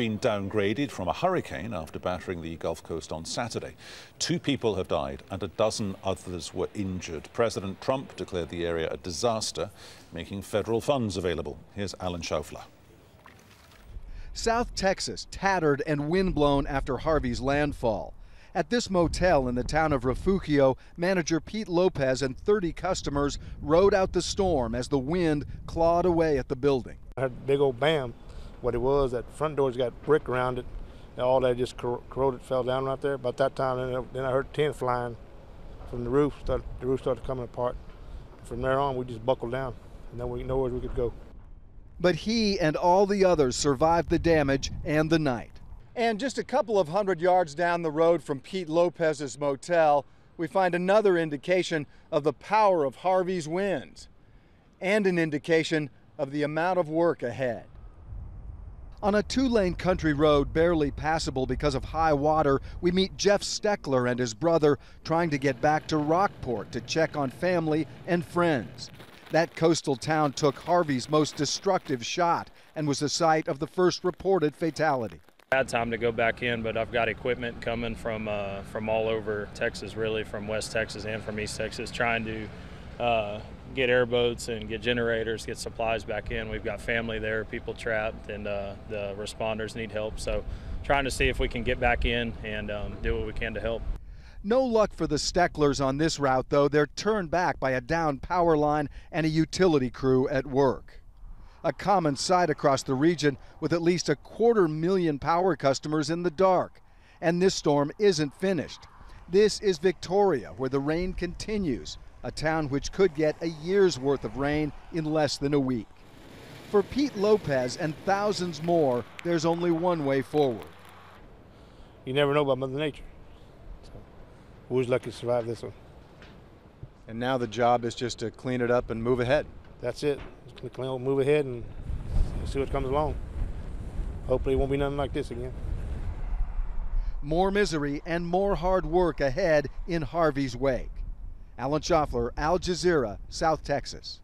been downgraded from a hurricane after battering the Gulf Coast on Saturday. 2 people have died and a dozen others were injured. President Trump declared the area a disaster, making federal funds available. Here's Allen Schauffler. South Texas, tattered and windblown after Harvey's landfall. At this motel in the town of Refugio, manager Pete Lopez and 30 customers rode out the storm as the wind clawed away at the building. I had a big old bam. What it was, that front door's got brick around it, and all that just corroded, fell down right there. About that time, then I heard tin flying from the roof. The roof started coming apart. From there on, we just buckled down, and then we know where we could go. But he and all the others survived the damage and the night. And just a couple of hundred yards down the road from Pete Lopez's motel, we find another indication of the power of Harvey's winds and an indication of the amount of work ahead. On a 2-lane country road barely passable because of high water, we meet Jeff Steckler and his brother trying to get back to Rockport to check on family and friends. That coastal town took Harvey's most destructive shot and was the site of the first reported fatality. Bad time to go back in, but I've got equipment coming from all over Texas, really, from West Texas and from East Texas, trying to get airboats and get generators, get supplies back in. We've got family there, people trapped, and the responders need help. So trying to see if we can get back in and do what we can to help. No luck for the Stecklers on this route, though. They're turned back by a downed power line and a utility crew at work. A common sight across the region, with at least a 250,000 power customers in the dark. And this storm isn't finished. This is Victoria, where the rain continues, a town which could get a year's worth of rain in less than a week. For Pete Lopez and thousands more, there's only one way forward. You never know about Mother Nature. We was lucky to survive this one. And now the job is just to clean it up and move ahead. That's it. Just clean up, move ahead, and see what comes along. Hopefully it won't be nothing like this again. More misery and more hard work ahead in Harvey's wake. Allen Schauffler, Al Jazeera, South Texas.